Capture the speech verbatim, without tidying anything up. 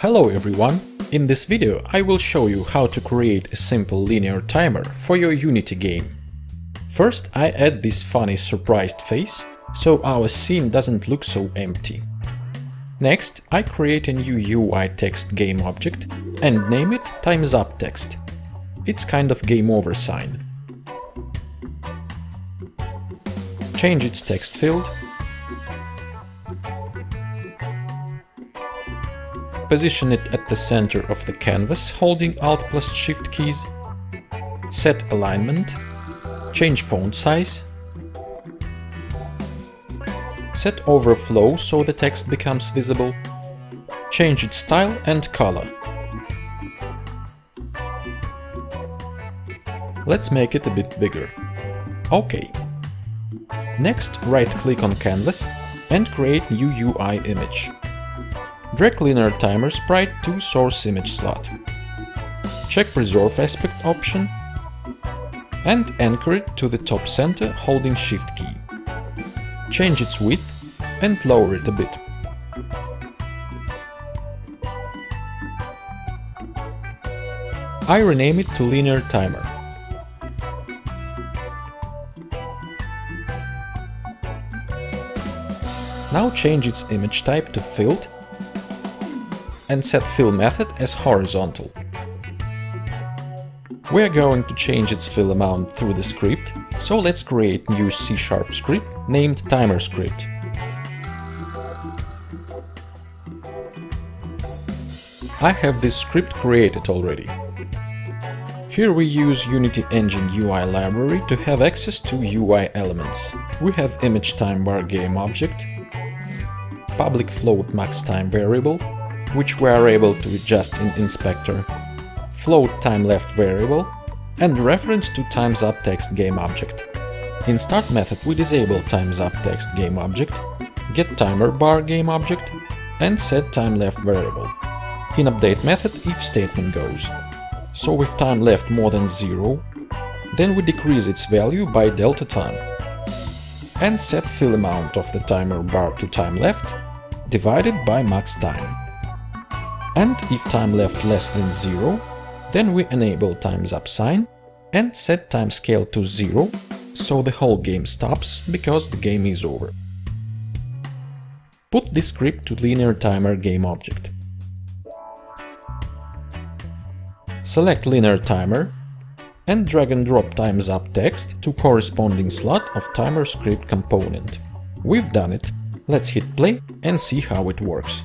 Hello everyone! In this video I will show you how to create a simple linear timer for your Unity game. First I add this funny surprised face, so our scene doesn't look so empty. Next I create a new U I text game object and name it Time's Up text. It's kind of game over sign. Change its text field, position it at the center of the canvas holding Alt plus Shift keys, set alignment, change font size, set overflow so the text becomes visible, change its style and color. Let's make it a bit bigger. OK. Next, right-click on canvas and create new U I image. Drag linear timer sprite to source image slot. Check preserve aspect option and anchor it to the top center holding Shift key. Change its width and lower it a bit. I rename it to linear timer. Now change its image type to filled and set fill method as horizontal. We're going to change its fill amount through the script, so let's create new C sharp script named Timer Script. I have this script created already. Here we use Unity Engine U I library to have access to U I elements. We have Image timeBar game object, public float max time variable, which we are able to adjust in Inspector, float timeLeft variable, and reference to Time's Up text game object. In Start method we disable Time's Up text game object, get timerBar game object, and set timeLeft variable. In Update method if statement goes. So if timeLeft more than zero, then we decrease its value by delta time, and set fill amount of the timerBar to timeLeft divided by max time. And if time left less than zero, then we enable time's up sign and set time scale to zero, so the whole game stops because the game is over. Put this script to linear timer game object. Select linear timer and drag and drop time's up text to corresponding slot of timer script component. We've done it. Let's hit play and see how it works.